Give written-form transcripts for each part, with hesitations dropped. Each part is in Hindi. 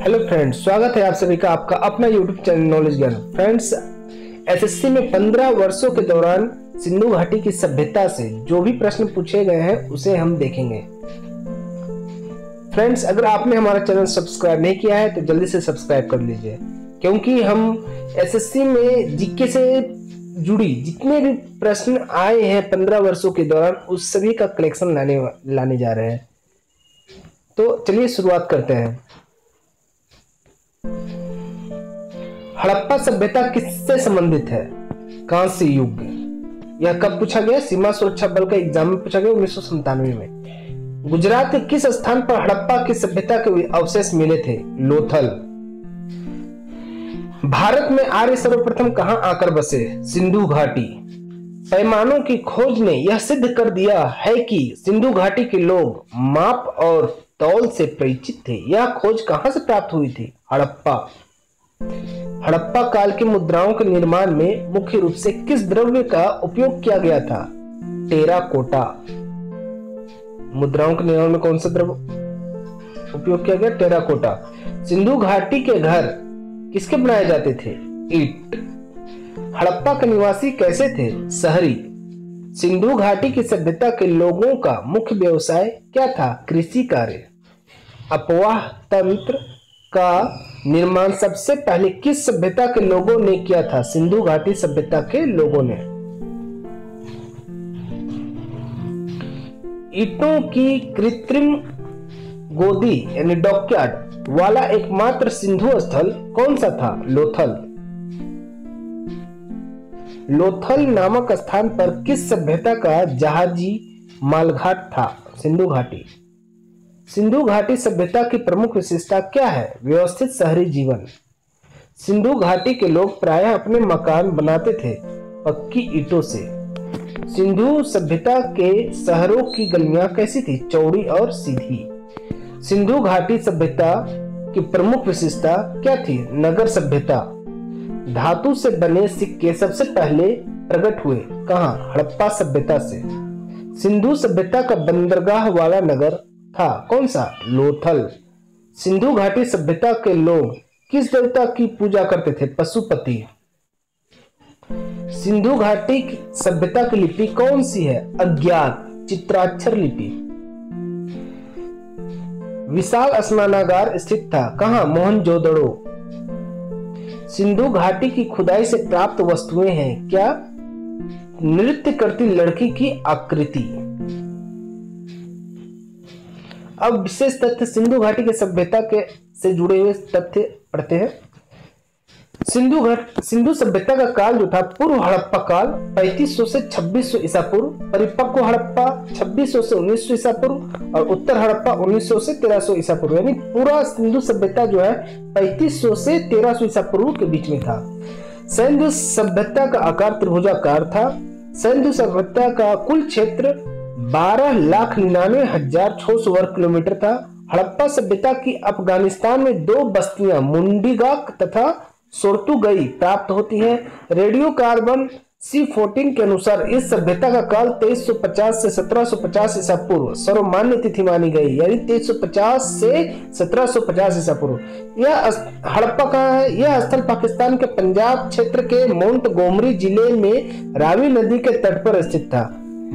हेलो फ्रेंड्स, स्वागत है आप सभी का आपका अपना YouTube channel knowledge Gyan. Friends, SSC में 15 वर्षों के दौरान सिंधु घाटी की सभ्यता से जो भी प्रश्न पूछे गए हैं उसे हम देखेंगे। फ्रेंड्स, अगर आपने हमारा चैनल सब्सक्राइब नहीं किया है तो जल्दी से सब्सक्राइब कर लीजिए, क्योंकि हम एसएससी में जीके से जुड़ी जितने भी प्रश्न आए हैं 15 वर्षों के दौरान उस सभी का कलेक्शन लाने जा रहे हैं। तो चलिए शुरुआत करते हैं। हड़प्पा सभ्यता किससे संबंधित है? कांस्य युग। यह कब पूछा गया? सीमा सुरक्षा बल का एग्जाम में पूछा गया 1997 में। गुजरात के किस स्थान पर हड़प्पा की सभ्यता के अवशेष मिले थे? लोथल। भारत में आर्य सर्वप्रथम कहां आकर बसे? सिंधु घाटी। पैमानों की खोज ने यह सिद्ध कर दिया है कि सिंधु घाटी के लोग माप और तौल से परिचित थे। यह खोज कहां से प्राप्त हुई थी? हड़प्पा। हड़प्पा काल की मुद्राओं के निर्माण में मुख्य रूप से किस द्रव्य का उपयोग किया गया था? टेराकोटा। मुद्राओं के निर्माण में कौन सा द्रव्य उपयोग किया गया? टेराकोटा। सिंधु घाटी के घर किसके बनाए जाते थे? ईंट। हड़प्पा के निवासी कैसे थे? शहरी। सिंधु घाटी की सभ्यता के लोगों का मुख्य व्यवसाय क्या था? कृषि कार्य। अपवाह तंत्र का निर्माण सबसे पहले किस सभ्यता के लोगों ने किया था? सिंधु घाटी सभ्यता के लोगों ने। ईंटों की कृत्रिम गोदी यानी डॉकयार्ड वाला एकमात्र सिंधु स्थल कौन सा था? लोथल। लोथल नामक स्थान पर किस सभ्यता का जहाजी मालघाट था? सिंधु घाटी। सिंधु घाटी सभ्यता की प्रमुख विशेषता क्या है? व्यवस्थित शहरी जीवन। सिंधु घाटी के लोग प्रायः अपने मकान बनाते थे पक्की ईंटों से। सिंधु सभ्यता के शहरों की गलियां कैसी थी? चौड़ी और सीधी। सिंधु घाटी सभ्यता की प्रमुख विशेषता क्या थी? नगर सभ्यता। धातु से बने सिक्के सबसे पहले प्रकट हुए कहाँ? हड़प्पा सभ्यता से। सिंधु सभ्यता का बंदरगाह वाला नगर था कौन सा? लोथल। सिंधु घाटी सभ्यता के लोग किस देवता की पूजा करते थे? पशुपति। सिंधु घाटी सभ्यता की लिपि कौन सी है? अज्ञात चित्राक्षर लिपि। विशाल स्नानागार स्थित था कहां? मोहनजोदड़ो। सिंधु घाटी की खुदाई से प्राप्त वस्तुएं हैं क्या? नृत्य करती लड़की की आकृति। अब विशेष तथ्य सिंधु घाटी के सभ्यता के से जुड़े हुए तथ्य पढ़ते हैं। सिंधु सभ्यता का काल जो था पूर्व हड़प्पा काल 3500 से 2600 ईसा पूर्व, परिपक्व हड़प्पा 2600 से 1900 ईसा पूर्व और उत्तर हड़प्पा 1900 से 1300 ईसा पूर्व। यानी पूरा सिंधु सभ्यता जो है 3500 से 1300 ईसा पूर्व के बीच में था। सिंधु सभ्यता का आकार त्रिभुजाकार था। सिंधु सभ्यता का कुल क्षेत्र 12,99,600 वर्ग किलोमीटर था। हड़प्पा सभ्यता की अफगानिस्तान में दो बस्तियां मुंडीगा तथा सोर्तुगई प्राप्त होती है। रेडियो कार्बन C14 के अनुसार इस सभ्यता का काल 2350 से 1750 ईसा पूर्व सर्वमान्य तिथि मानी गई, यानी 2350 से 1750 ईसा पूर्व। यह हड़प्पा का है। यह स्थल पाकिस्तान के पंजाब क्षेत्र के मोंटगोमरी जिले में रावी नदी के तट पर स्थित था।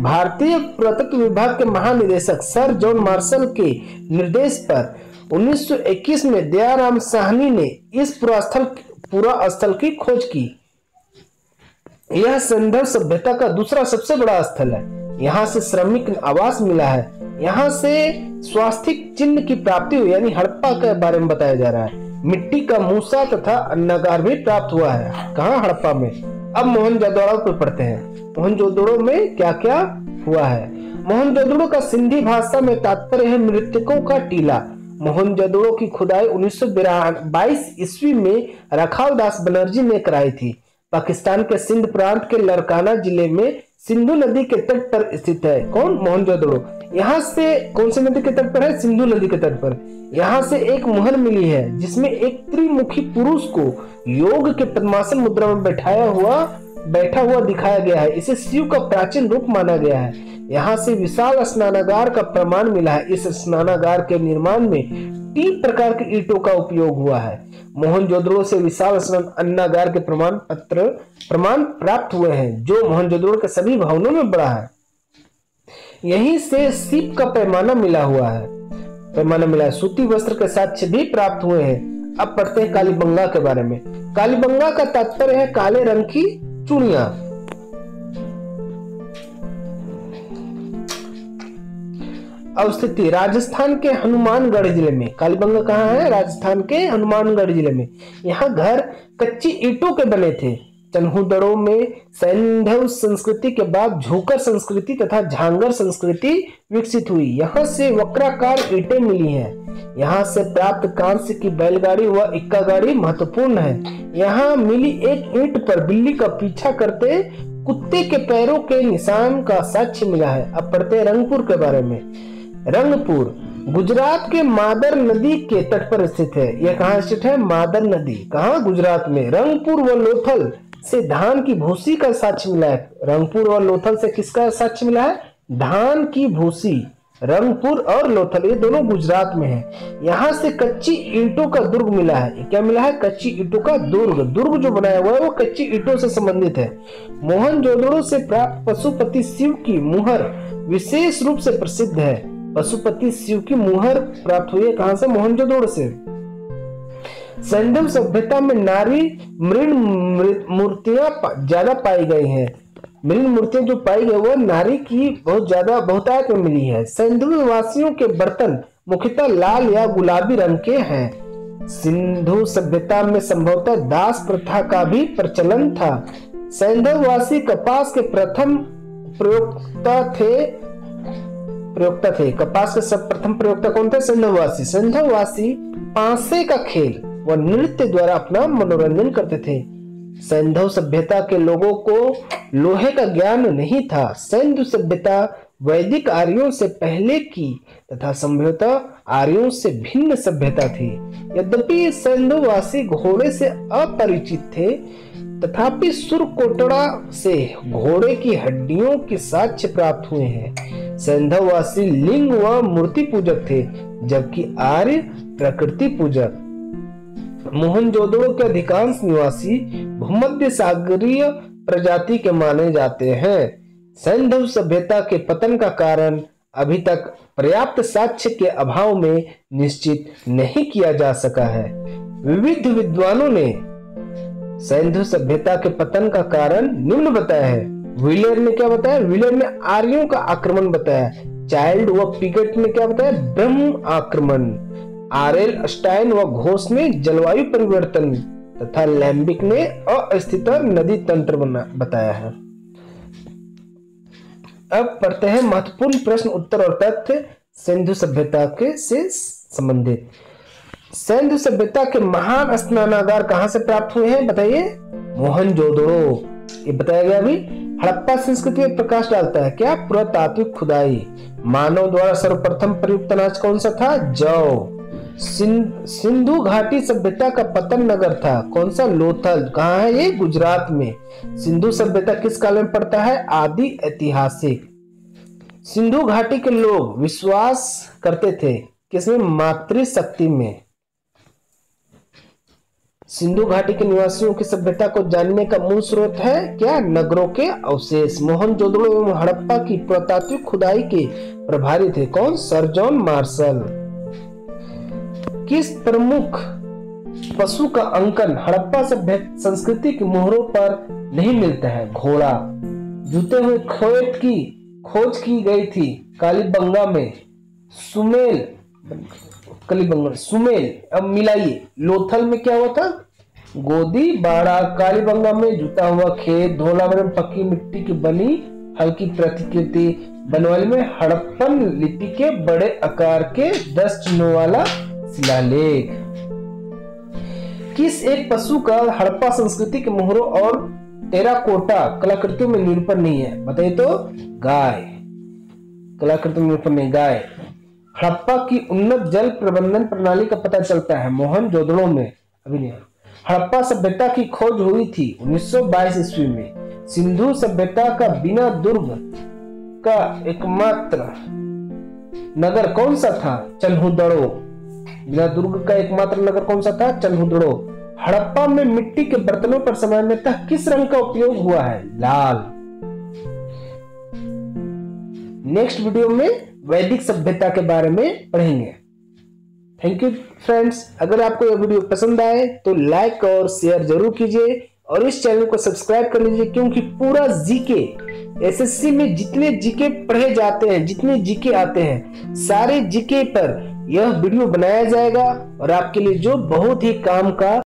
भारतीय पुरातत्व विभाग के महानिदेशक सर जॉन मार्शल के निर्देश पर 1921 में दया राम साहनी ने इस पूरा स्थल की खोज की। यह संदर्भ सभ्यता का दूसरा सबसे बड़ा स्थल है। यहाँ से श्रमिक आवास मिला है। यहाँ से स्वास्तिक चिन्ह की प्राप्ति हुई, यानी हड़प्पा के बारे में बताया जा रहा है। मिट्टी का मूसा तथा अन्नागार भी प्राप्त हुआ है कहाँ? हड़प्पा में। अब मोहनजोदड़ो पर पढ़ते हैं। मोहनजोदड़ो में क्या क्या हुआ है? मोहनजोदड़ो का सिंधी भाषा में तात्पर्य है मृतकों का टीला। मोहनजोदड़ो की खुदाई 1922 ईस्वी में रखाल दास बनर्जी ने कराई थी। पाकिस्तान के सिंध प्रांत के लड़काना जिले में सिंधु नदी के तट पर स्थित है कौन? मोहनजोदड़ो। यहाँ से कौन से नदी के तट पर है? सिंधु नदी के तट पर। यहाँ से एक मुहर मिली है जिसमें एक त्रिमुखी पुरुष को योग के पद्मासन मुद्रा में बैठा हुआ दिखाया गया है। इसे शिव का प्राचीन रूप माना गया है। यहाँ से विशाल स्नानागार का प्रमाण मिला है। इस स्नानागार के निर्माण में तीन प्रकार के ईंटों का उपयोग हुआ है। मोहनजोदड़ो से विशाल अन्नागार के प्रमाण प्राप्त हुए हैं जो मोहनजोदड़ो के सभी भवनों में बड़ा है। यहीं से सीप का पैमाना मिला है। सूती वस्त्र के साक्ष्य भी प्राप्त हुए हैं। अब पढ़ते हैं कालीबंगा के बारे में। कालीबंगा का तात्पर्य है काले रंग की चूड़ियां। अवस्थिति राजस्थान के हनुमानगढ़ जिले में। कालीबंगा कहाँ है? राजस्थान के हनुमानगढ़ जिले में। यहाँ घर कच्ची ईंटों के बने थे। चनहुदड़ो में सैंधव संस्कृति के बाद झोकर संस्कृति तथा झांगर संस्कृति विकसित हुई। यहाँ से वक्राकार ईंटें मिली हैं। यहाँ से प्राप्त कांस्य की बैलगाड़ी व इक्का गाड़ी महत्वपूर्ण है। यहाँ मिली एक ईंट पर बिल्ली का पीछा करते कुत्ते के पैरों के निशान का साक्ष्य मिला है। अब पढ़ते रंगपुर के बारे में। रंगपुर गुजरात के मादर नदी के तट पर स्थित है। यह कहाँ स्थित है? मादर नदी। कहाँ? गुजरात में। रंगपुर व लोथल से धान की भूसी का साक्ष्य मिला है। रंगपुर और लोथल से किसका साक्ष्य मिला है? धान की भूसी। रंगपुर और लोथल ये दोनों गुजरात में है। यहाँ से कच्ची ईंटों का दुर्ग मिला है। क्या मिला है? कच्ची ईंटों का दुर्ग। दुर्ग जो बनाया हुआ है वो कच्ची ईंटों से संबंधित है। मोहनजोदड़ो से प्राप्त पशुपति शिव की मुहर विशेष रूप से प्रसिद्ध है। पशुपति शिव की मुहर प्राप्त हुई है कहाँ से? मोहनजोदड़ो से। सैंधव सभ्यता में नारी मृण मूर्तियां ज्यादा पाई गई हैं। मृण मूर्तियां जो पाई गई वह नारी की बहुतायत में मिली है। सैंधव वासियों के बर्तन मुख्यतः लाल या गुलाबी रंग के हैं। सिंधु सभ्यता में संभवतः दास प्रथा का भी प्रचलन था। सैंधव वासी कपास के प्रथम प्रयोक्ता थे। कपास के सब प्रथम प्रयोक्ता कौन थे? सैंधववासी। सैंधववासी पांसे का खेल वह नृत्य द्वारा अपना मनोरंजन करते थे। सैंधव सभ्यता के लोगों को लोहे का ज्ञान नहीं था। सैंधव सभ्यता वैदिक आर्यों से पहले की तथा संभवतः आर्यों से भिन्न सभ्यता थी। यद्यपि सैंधववासी घोड़े से अपरिचित थे तथापि सुरकोटड़ा से घोड़े की हड्डियों के साक्ष्य प्राप्त हुए हैं। सैंधववासी लिंग व मूर्ति पूजक थे जबकि आर्य प्रकृति पूजक। मोहनजोदड़ो के अधिकांश निवासी भूमध्य सागरीय प्रजाति के माने जाते हैं। सैंधव सभ्यता के पतन का कारण अभी तक पर्याप्त साक्ष्य के अभाव में निश्चित नहीं किया जा सका है। विविध विद्वानों ने सैंधव सभ्यता के पतन का कारण निम्न बताया है। व्हीलर ने क्या बताया? व्हीलर ने आर्यों का आक्रमण बताया। चाइल्ड व पिगट ने क्या बताया? ब्रह्म आक्रमण। आरएल स्टाइन व घोष ने जलवायु परिवर्तन तथा लैम्बिक ने अस्थित नदी तंत्र बताया है। अब पढ़ते हैं महत्वपूर्ण प्रश्न उत्तर और तथ्य सिंधु सभ्यता के से संबंधित। सिंधु सभ्यता के महान स्नानागार कहाँ से प्राप्त हुए हैं? बताइए। मोहनजोदड़ो। ये बताया गया अभी। हड़प्पा संस्कृति में प्रकाश डालता है क्या? पुरातात्विक खुदाई। मानव द्वारा सर्वप्रथम प्रयुक्त अनाज कौन सा था? जौ। सिंधु घाटी सभ्यता का पतन नगर था कौन सा? लोथल। कहाँ है ये? गुजरात में। सिंधु सभ्यता किस काल में पड़ता है? आदि ऐतिहासिक। सिंधु घाटी के लोग विश्वास करते थे किसमें? मातृशक्ति में। सिंधु घाटी के निवासियों की सभ्यता को जानने का मूल स्रोत है क्या? नगरों के अवशेष। मोहनजोदड़ो एवं हड़प्पा की पुरातात्विक खुदाई के प्रभारी थे कौन? Sir John Marshall. किस प्रमुख पशु का अंकन हड़प्पा संस्कृति की मुहरों पर नहीं मिलता है? घोड़ा। जूते हुए खोज की गई थी कालीबंगा में। सुमेल। अब मिलाइए, लोथल में क्या हुआ था? गोदी बाड़ा। कालीबंगा में जुता हुआ खेत। धोलावीरा में पक्की मिट्टी की बनी हल्की प्रतिकृति। बनवाली में हड़प्पन लिपि के बड़े आकार के 10 चिन्हों वाला शिलालेख। किस एक पशु का हड़प्पा संस्कृति के मुहरों और टेराकोटा कलाकृतियों में निरूपण नहीं है? बताइए तो। गाय। कलाकृतियों में निरूपण नहीं, गाय। हड़प्पा की उन्नत जल प्रबंधन प्रणाली का पता चलता है मोहनजोदड़ो में। अभी नहीं। हड़प्पा सभ्यता की खोज हुई थी 1922 ईस्वी में। सिंधु सभ्यता का बिना दुर्ग का एकमात्र नगर कौन सा था? चनहुदड़ो। बिलादुर्ग का एकमात्र नगर कौन सा था? चनहुदड़ो। हड़प्पा में मिट्टी के बर्तनों पर सामान्यतः किस रंग का उपयोग हुआ है? लाल। नेक्स्ट वीडियो में वैदिक सभ्यता के बारे में पढ़ेंगे। Thank you friends. अगर आपको यह वीडियो पसंद आए तो लाइक और शेयर जरूर कीजिए और इस चैनल को सब्सक्राइब कर लीजिए, क्योंकि पूरा जीके एसएससी में जितने जीके पढ़े जाते हैं, जितने जीके आते हैं, सारे जीके पर यह वीडियो बनाया जाएगा और आपके लिए जो बहुत ही काम का